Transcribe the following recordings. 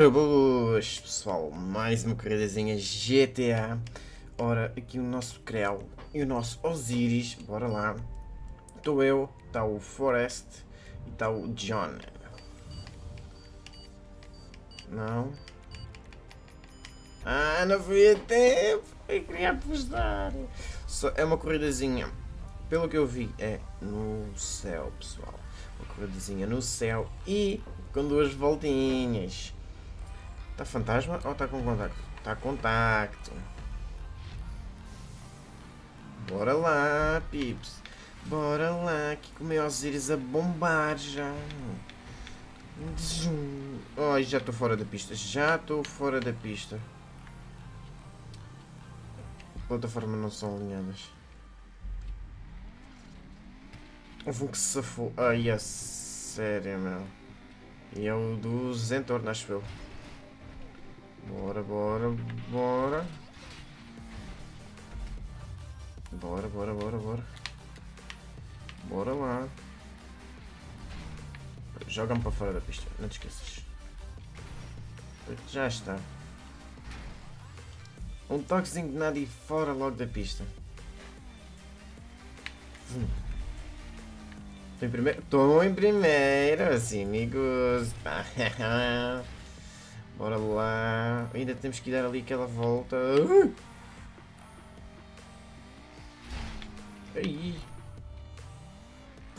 Ora boas, pessoal, mais uma corridazinha GTA. Ora, aqui o nosso Creol e o nosso Osiris, bora lá. Estou eu, está o Forest e está o John. Não. Ah, não fui a tempo, eu queria apostar. Só é uma corridazinha, pelo que eu vi, é no céu, pessoal. Uma corridazinha no céu e com duas voltinhas. Está fantasma ou está com contacto? Está contacto. Bora lá, pips. Bora lá, que com o meu Osiris a bombar já. Oh, já estou fora da pista. Já estou fora da pista. Plataformas não são alinhadas. Houve um que se safou. Ai, é sério, meu. E é o do Zentor, acho eu. Bora, bora, bora. Bora, bora, bora, bora. Bora lá. Joga-me para fora da pista, não te esqueças. Já está. Um toquezinho de nada e fora logo da pista. Estou em primeiro. Estou em primeiro, assim, amigos. Bora lá, ainda temos que dar ali aquela volta. Ai!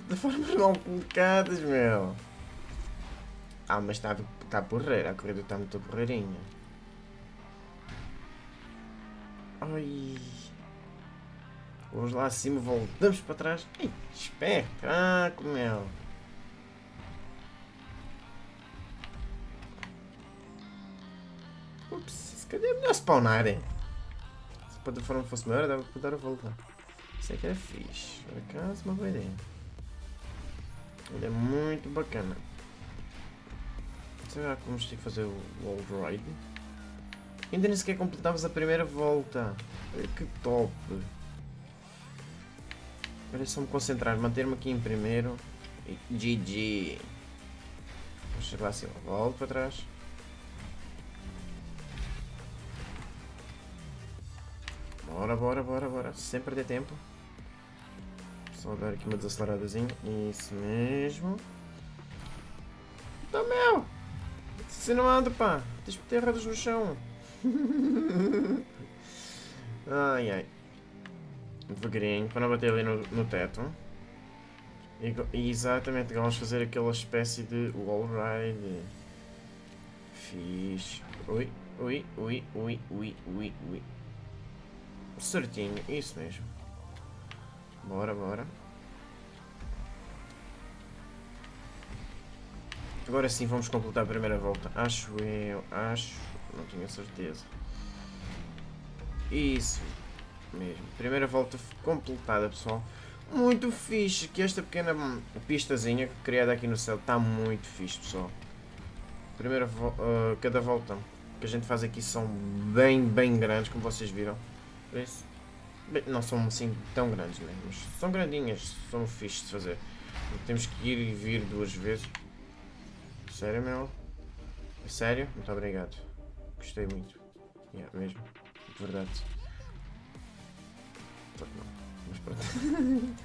De formas mal colocadas, meu! Ah, mas está porreira, a corrida está muito porreirinha. Ai! Vamos lá acima, voltamos para trás. Ai, espetáculo, meu! Ups, se calhar é melhor spawnar, hein? Se a plataforma fosse maior, dava para dar a volta. Isso é que era fixe, por acaso, uma boa ideia. Ele é muito bacana. Será que vamos ter que fazer o wall ride? Ainda nem sequer completamos a primeira volta. Que top! Agora é só me concentrar, manter-me aqui em primeiro. E GG! Vamos chegar assim, volto para trás. Bora, bora, bora, bora, sem perder tempo. Só dar aqui uma desaceleradazinha. Isso mesmo. Então, meu! Se não anda, pá! Tens de ter rodas no chão. Ai, ai. Devagarinho, para não bater ali no teto. E exatamente, vamos fazer aquela espécie de wall ride. Fixe. Ui, ui, ui, ui, ui, ui, ui. Certinho, isso mesmo. Bora, bora. Agora sim vamos completar a primeira volta. Acho eu, acho. Não tenho certeza. Isso mesmo. Primeira volta completada, pessoal. Muito fixe. Que esta pequena pistazinha criada aqui no céu está muito fixe, pessoal. Primeira cada volta que a gente faz aqui são bem grandes, como vocês viram. Isso. Bem, não são assim tão grandes mesmo, mas são grandinhas, são fixe de fazer. Temos que ir e vir duas vezes. Sério, meu? Sério? Muito obrigado. Gostei muito. Yeah, mesmo. De verdade. Mas pronto.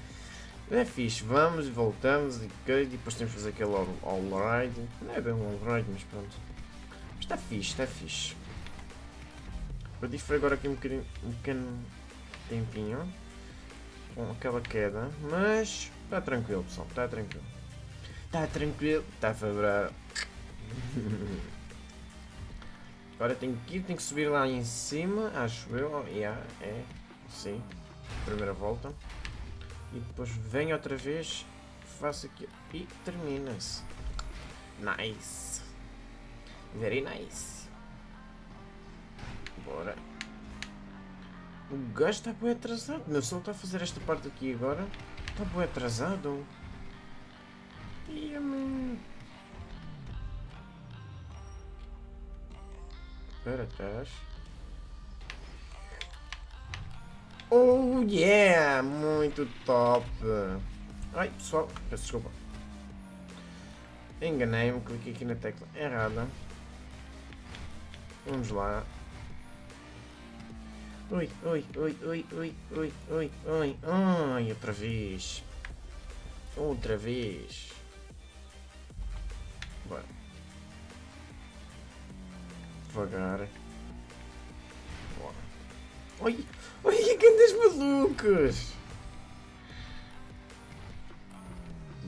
É fixe. Vamos, voltamos e depois temos que fazer aquele all-ride. Não é bem um all-ride, mas pronto. Mas está fixe, está fixe. Perdi foi agora aqui um pequeno tempinho com aquela queda, mas está tranquilo, pessoal, está tranquilo. Está tranquilo, está favorável. Agora tenho que ir, tenho que subir lá em cima, acho eu, é, sim, primeira volta. E depois venho outra vez, faço aqui e termina-se. Nice. Very nice. Bora. O gajo está bem atrasado. Meu, se ele está a fazer esta parte aqui agora, está bem atrasado. Ia, mano. Para trás. Oh yeah! Muito top! Ai, pessoal, peço desculpa. Enganei-me, cliquei aqui na tecla errada. Vamos lá. Oi, oi, oi, oi, oi, oi, oi, oi, ai, outra vez. Outra vez. Bora. Devagar. Bora. Oi, oi, grandes malucos.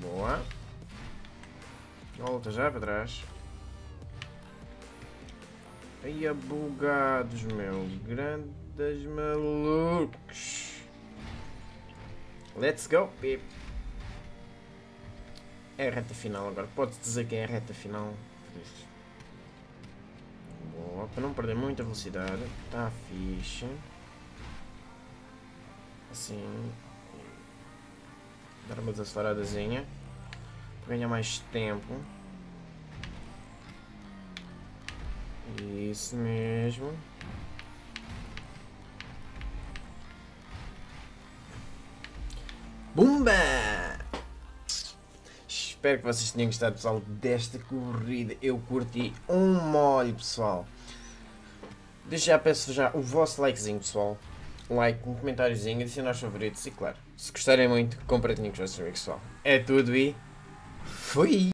Boa. Volta já para trás. Aí abugados, meu. Grandes malucos. Let's go, pip. É a reta final agora. Pode-se dizer que é a reta final. Boa. Para não perder muita velocidade. Está fixe. Assim. Dar uma desaceleradazinha. Para ganhar mais tempo. Isso mesmo. Bumba! Espero que vocês tenham gostado, pessoal, desta corrida. Eu curti um molho, pessoal. Desde já peço já o vosso likezinho, pessoal. Like, um comentáriozinho, adicionar os favoritos e, claro, se gostarem muito, compartilhem com os vossos amigos, pessoal. É tudo e... fui!